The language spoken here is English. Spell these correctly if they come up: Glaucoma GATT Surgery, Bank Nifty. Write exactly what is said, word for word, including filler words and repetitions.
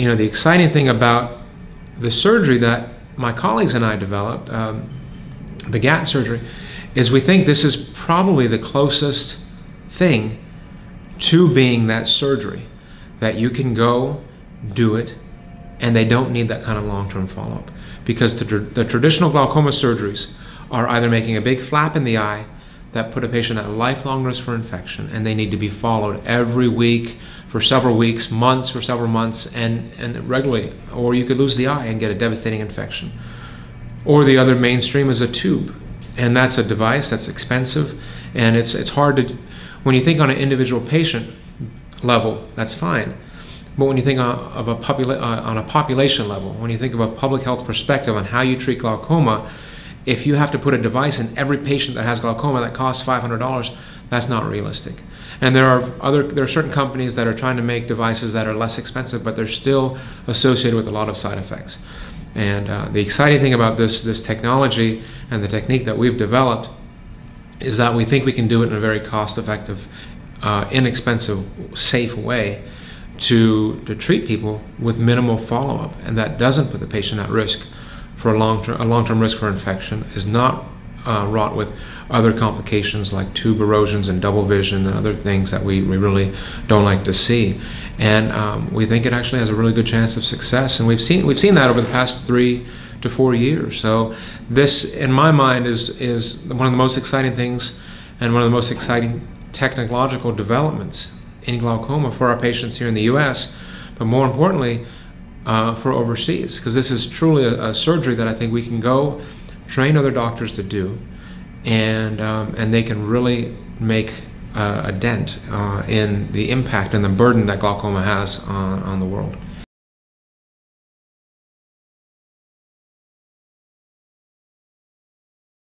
You know, the exciting thing about the surgery that my colleagues and I developed, um, the GATT surgery, is we think this is probably the closest thing to being that surgery, that you can go do it and they don't need that kind of long-term follow-up. Because the, tr the traditional glaucoma surgeries are either making a big flap in the eye that put a patient at lifelong risk for infection, and they need to be followed every week for several weeks, months for several months, and, and regularly, or you could lose the eye and get a devastating infection. Or the other mainstream is a tube, and that's a device that's expensive, and it's, it's hard to, when you think on an individual patient level, that's fine, but when you think of a popula- on a population level, when you think of a public health perspective on how you treat glaucoma, if you have to put a device in every patient that has glaucoma that costs five hundred dollars, that's not realistic. And there are other there are certain companies that are trying to make devices that are less expensive, but they're still associated with a lot of side effects. And uh, the exciting thing about this this technology and the technique that we've developed is that we think we can do it in a very cost-effective, uh, inexpensive, safe way to to treat people with minimal follow-up, and that doesn't put the patient at risk for a long-term a long-term risk for infection, is not uh, wrought with other complications like tube erosions and double vision and other things that we, we really don't like to see. And um, we think it actually has a really good chance of success, and we've seen we've seen that over the past three to four years. So this, in my mind, is is one of the most exciting things and one of the most exciting technological developments in glaucoma for our patients here in the U S, but more importantly, Uh, for overseas, because this is truly a, a surgery that I think we can go train other doctors to do, and um, and they can really make uh, a dent uh, in the impact and the burden that glaucoma has on, on the world.